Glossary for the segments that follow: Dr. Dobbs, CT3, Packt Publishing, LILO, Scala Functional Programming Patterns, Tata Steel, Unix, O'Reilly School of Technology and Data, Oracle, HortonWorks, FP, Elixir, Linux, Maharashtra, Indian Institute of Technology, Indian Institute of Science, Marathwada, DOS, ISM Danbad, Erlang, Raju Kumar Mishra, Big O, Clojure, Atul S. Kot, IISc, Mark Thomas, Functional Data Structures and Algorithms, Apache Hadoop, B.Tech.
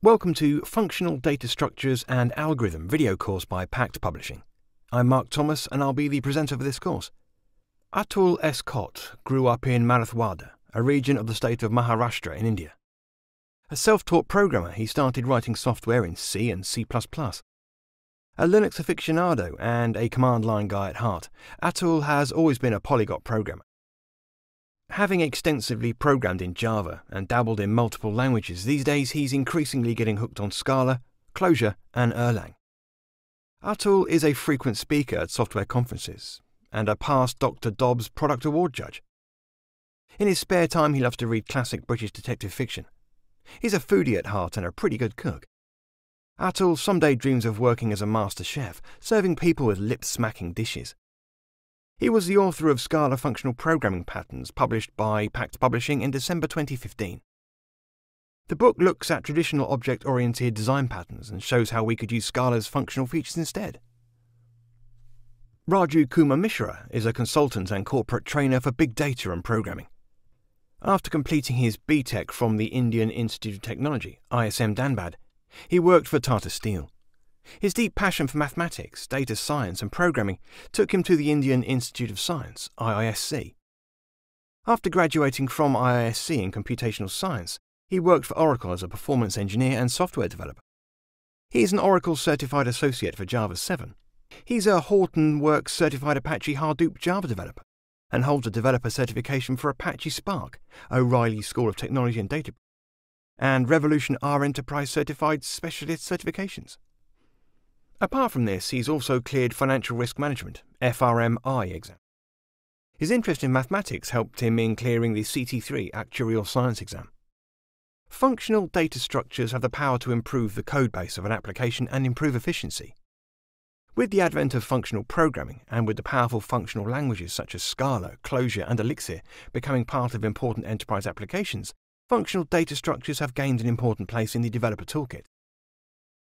Welcome to Functional Data Structures and Algorithm video course by Packt Publishing. I'm Mark Thomas and I'll be the presenter for this course. Atul S. Kot grew up in Marathwada, a region of the state of Maharashtra in India. A self-taught programmer, he started writing software in C and C++. A Linux aficionado and a command line guy at heart, Atul has always been a polyglot programmer. Having extensively programmed in Java and dabbled in multiple languages, these days he's increasingly getting hooked on Scala, Clojure and Erlang. Atul is a frequent speaker at software conferences and a past Dr. Dobbs Product Award judge. In his spare time he loves to read classic British detective fiction. He's a foodie at heart and a pretty good cook. Atul someday dreams of working as a master chef, serving people with lip-smacking dishes. He was the author of Scala Functional Programming Patterns, published by Packt Publishing in December 2015. The book looks at traditional object-oriented design patterns and shows how we could use Scala's functional features instead. Raju Kumar Mishra is a consultant and corporate trainer for big data and programming. After completing his B.Tech from the Indian Institute of Technology, ISM Danbad, he worked for Tata Steel. His deep passion for mathematics, data science and programming took him to the Indian Institute of Science, IISc. After graduating from IISc in computational science, he worked for Oracle as a performance engineer and software developer. He is an Oracle Certified Associate for Java 7. He's a HortonWorks Certified Apache Hadoop Java developer and holds a developer certification for Apache Spark, O'Reilly School of Technology and Data, and Revolution R Enterprise Certified Specialist certifications. Apart from this, he's also cleared Financial Risk Management, FRM exam. His interest in mathematics helped him in clearing the CT3 Actuarial Science exam. Functional data structures have the power to improve the code base of an application and improve efficiency. With the advent of functional programming, and with the powerful functional languages such as Scala, Clojure and Elixir becoming part of important enterprise applications, functional data structures have gained an important place in the developer toolkit.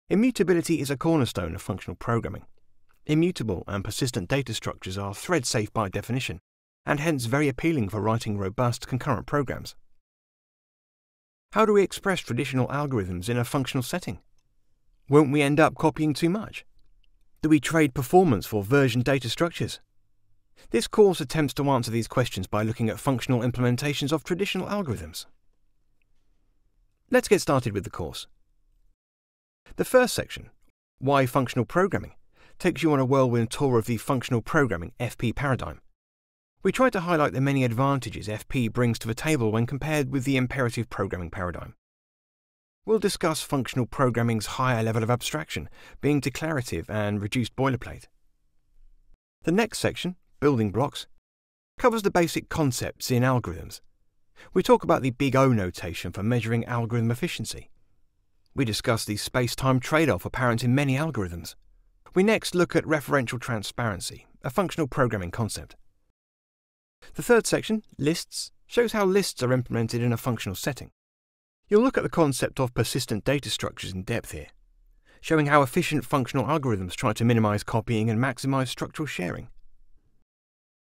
Immutability is a cornerstone of functional programming. Immutable and persistent data structures are thread-safe by definition, and hence very appealing for writing robust concurrent programs. How do we express traditional algorithms in a functional setting? Won't we end up copying too much? Do we trade performance for version data structures? This course attempts to answer these questions by looking at functional implementations of traditional algorithms. Let's get started with the course. The first section, Why Functional Programming, takes you on a whirlwind tour of the functional programming FP paradigm. We try to highlight the many advantages FP brings to the table when compared with the imperative programming paradigm. We'll discuss functional programming's higher level of abstraction, being declarative and reduced boilerplate. The next section, Building Blocks, covers the basic concepts in algorithms. We talk about the Big O notation for measuring algorithm efficiency. We discuss the space-time trade-off apparent in many algorithms. We next look at referential transparency, a functional programming concept. The third section, Lists, shows how lists are implemented in a functional setting. You'll look at the concept of persistent data structures in depth here, showing how efficient functional algorithms try to minimize copying and maximize structural sharing.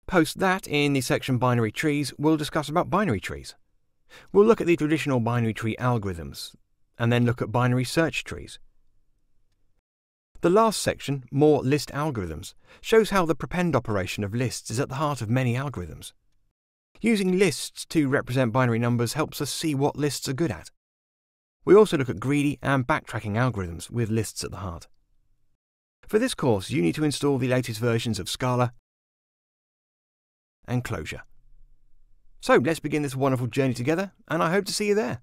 Post that, in the section Binary Trees, we'll discuss about binary trees. We'll look at the traditional binary tree algorithms, and then look at binary search trees. The last section, More List Algorithms, shows how the prepend operation of lists is at the heart of many algorithms. Using lists to represent binary numbers helps us see what lists are good at. We also look at greedy and backtracking algorithms with lists at the heart. For this course, you need to install the latest versions of Scala and Clojure. So let's begin this wonderful journey together, and I hope to see you there.